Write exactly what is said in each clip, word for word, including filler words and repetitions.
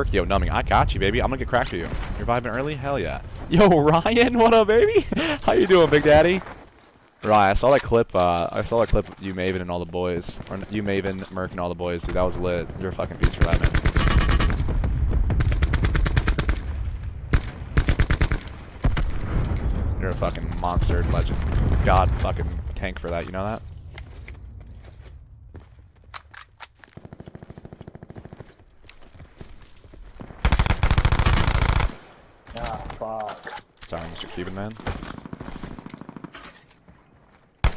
Merc, yo, numbing. I got you, baby. I'm gonna get cracked for you. You're vibing early? Hell yeah. Yo, Ryan, what up, baby? How you doing, Big Daddy? Right, I saw that clip, uh, I saw that clip of you, Maven, and all the boys. Or you, Maven, Merc, and all the boys. Dude, that was lit. You're a fucking beast for that, man. You're a fucking monster legend. God fucking tank for that, you know that? Ah, fuck. Sorry, Mister Cuban, man. I'm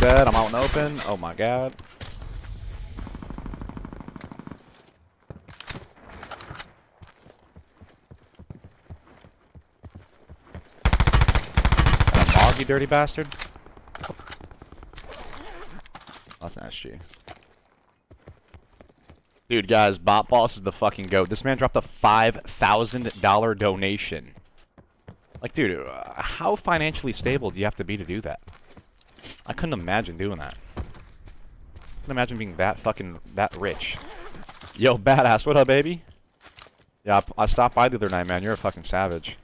dead, I'm out and open. Oh my god. You dirty bastard. Oh, that's an S G. Dude, guys, Bot Boss is the fucking goat. This man dropped a five thousand dollar donation. Like, dude, uh, how financially stable do you have to be to do that? I couldn't imagine doing that. I couldn't imagine being that fucking, that rich. Yo, badass, what up, baby? Yeah, I, I stopped by the other night, man. You're a fucking savage.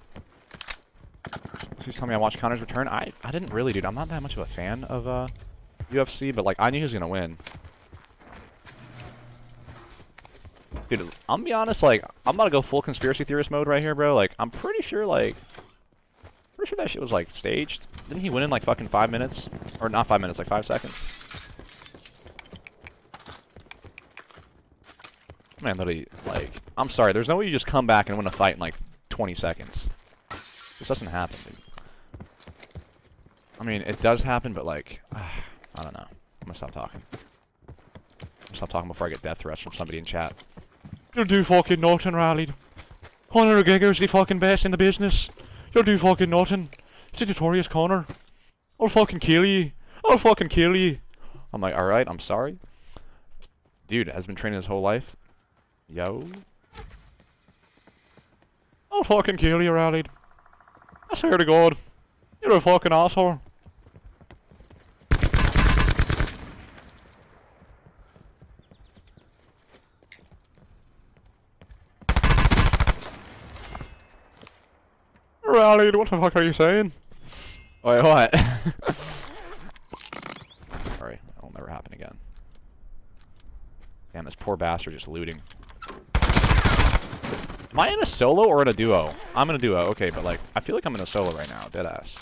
Please tell me I watched Connor's return. I, I didn't really, dude. I'm not that much of a fan of uh, U F C, but, like, I knew he was going to win. Dude, I'm gonna be honest, like, I'm about to go full conspiracy theorist mode right here, bro. Like, I'm pretty sure, like, pretty sure that shit was, like, staged. Didn't he win in, like, fucking five minutes? Or not five minutes, like, five seconds. Man, literally, like, I'm sorry. There's no way you just come back and win a fight in, like, twenty seconds. This doesn't happen, dude. I mean, it does happen, but, like, uh, I don't know. I'm gonna stop talking. I'm gonna stop talking before I get death threats from somebody in chat. You'll do fucking nothing, Rallied. Connor O'Gigger's the fucking best in the business. You'll do fucking nothing. It's a notorious Connor. I'll fucking kill you. I'll fucking kill you. I'm like, alright, I'm sorry. Dude has been training his whole life. Yo. I'll fucking kill you, Rallied. I swear to God, you're a fucking asshole. Rallied, what the fuck are you saying? Wait, what? Sorry, that'll never happen again. Damn, this poor bastard just looting. Am I in a solo or in a duo? I'm in a duo, okay, but like, I feel like I'm in a solo right now, deadass.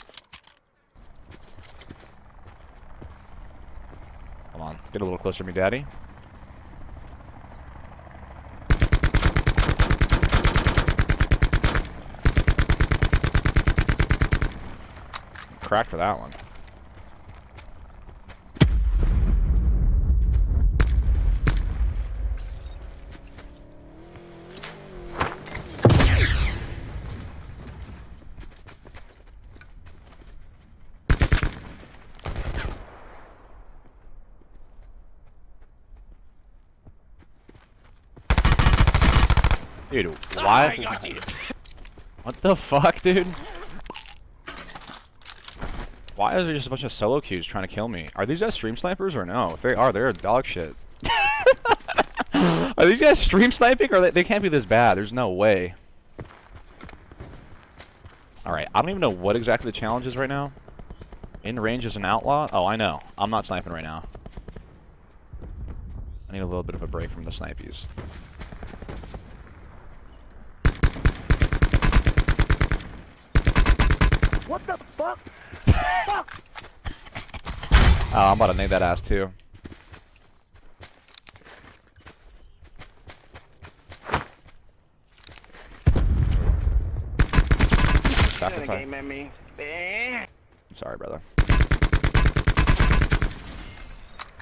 Come on, get a little closer to me, daddy. Crack for that one. Dude, why? Oh, I got you. What the fuck, dude? Why is there just a bunch of solo queues trying to kill me? Are these guys stream snipers or no? If they are, they're dog shit. Are these guys stream sniping or they, they can't be this bad? There's no way. Alright, I don't even know what exactly the challenge is right now. In range is an outlaw? Oh, I know. I'm not sniping right now. I need a little bit of a break from the snipies. What the fuck? Fuck! Oh, I'm about to nade that ass too. Game at me. I'm sorry, brother.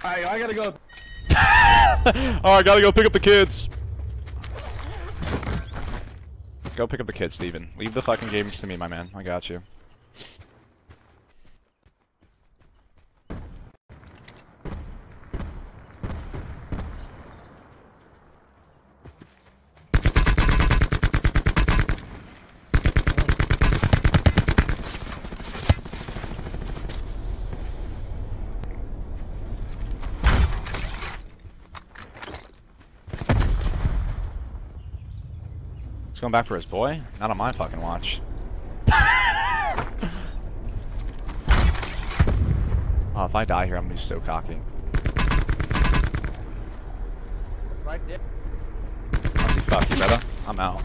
Alright, I gotta go. Alright, gotta go pick up the kids. Go pick up the kids, Steven. Leave the fucking games to me, my man. I got you. He's going back for his boy? Not on my fucking watch. Oh, if I die here, I'm gonna be so cocky. That's right there. Honestly, fuck you, brother. I'm out.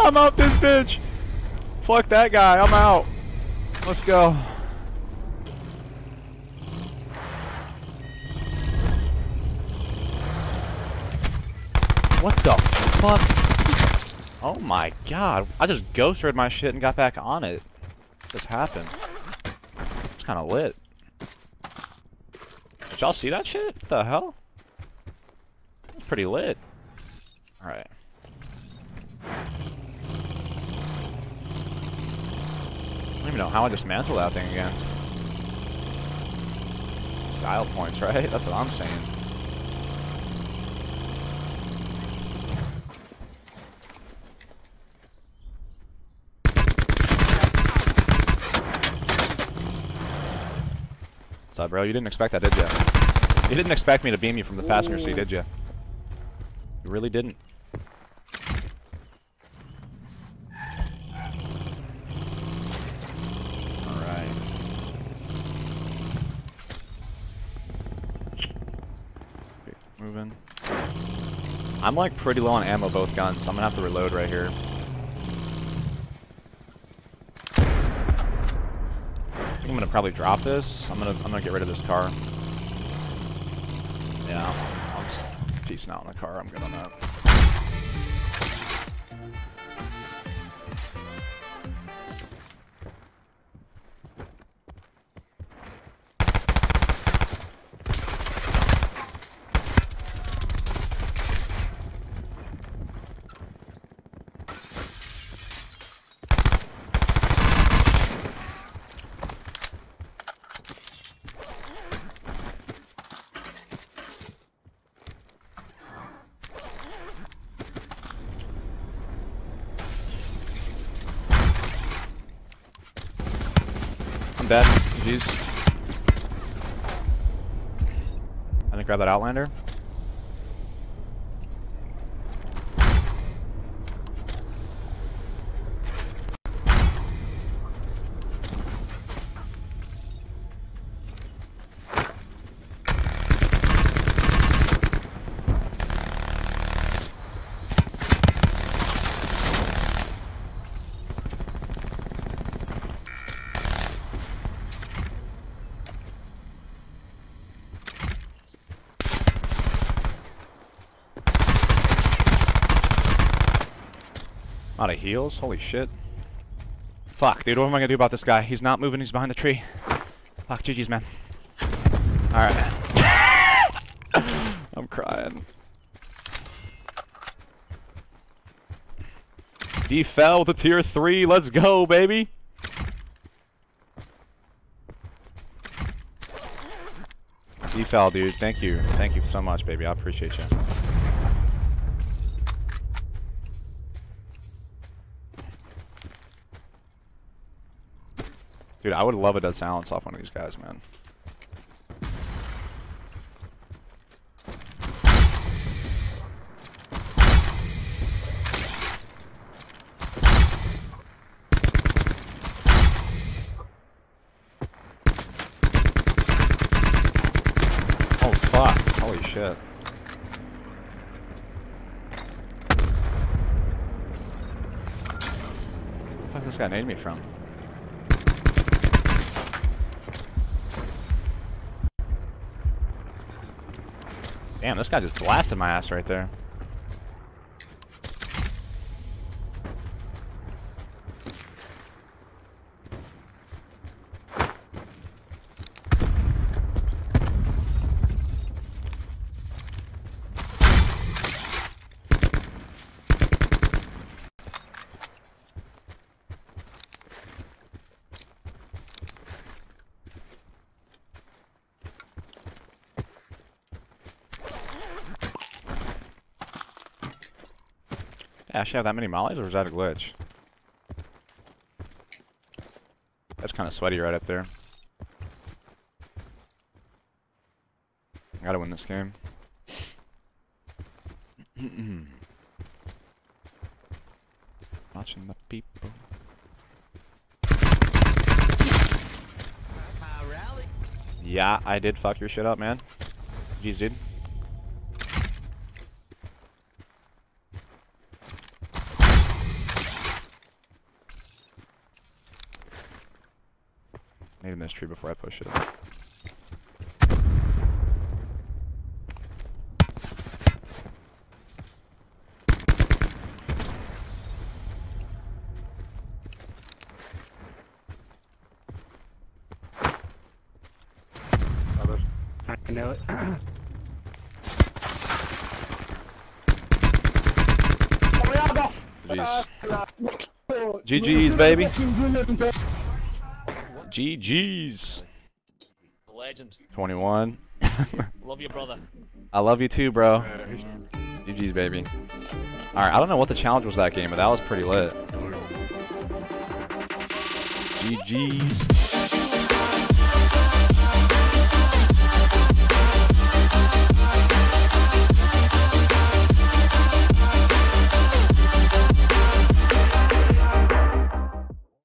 I'm out this bitch. Fuck that guy. I'm out. Let's go. What the fuck? Oh my god. I just ghosted my shit and got back on it. This happened. It's kind of lit. Did y'all see that shit? What the hell? That's pretty lit. Alright. I don't even know how I dismantled that thing again. Style points, right? That's what I'm saying. What's up, bro? You didn't expect that, did you? You didn't expect me to beam you from the passenger seat, did you? You really didn't. Moving. I'm like pretty low on ammo, both guns, so I'm gonna have to reload right here. I think I'm gonna probably drop this. I'm gonna I'm gonna get rid of this car. Yeah, I'm just peacing out on the car. I'm good on that. Dead. Jeez. I'm gonna grab that Outlander. Out of heals? Holy shit. Fuck, dude, what am I gonna do about this guy? He's not moving, he's behind the tree. Fuck, G G's, man. Alright. I'm crying. He fell with a tier three, let's go, baby! He fell, dude, thank you. Thank you so much, baby, I appreciate you. Dude, I would love a dead silence off one of these guys, man. Oh, fuck. Holy shit. Where the fuck this guy named me from? Damn, this guy just blasted my ass right there. I actually have that many mollies, or is that a glitch? That's kind of sweaty right up there. I gotta win this game. Watching the people. Yeah, I did fuck your shit up, man. Jeez, dude. Need in this tree before I push it up. I know it. Jeez. G G's, baby. G G's. Legend. twenty-one. Love you, brother. I love you too, bro. G G's, baby. Alright, I don't know what the challenge was that game, but that was pretty lit. G G's.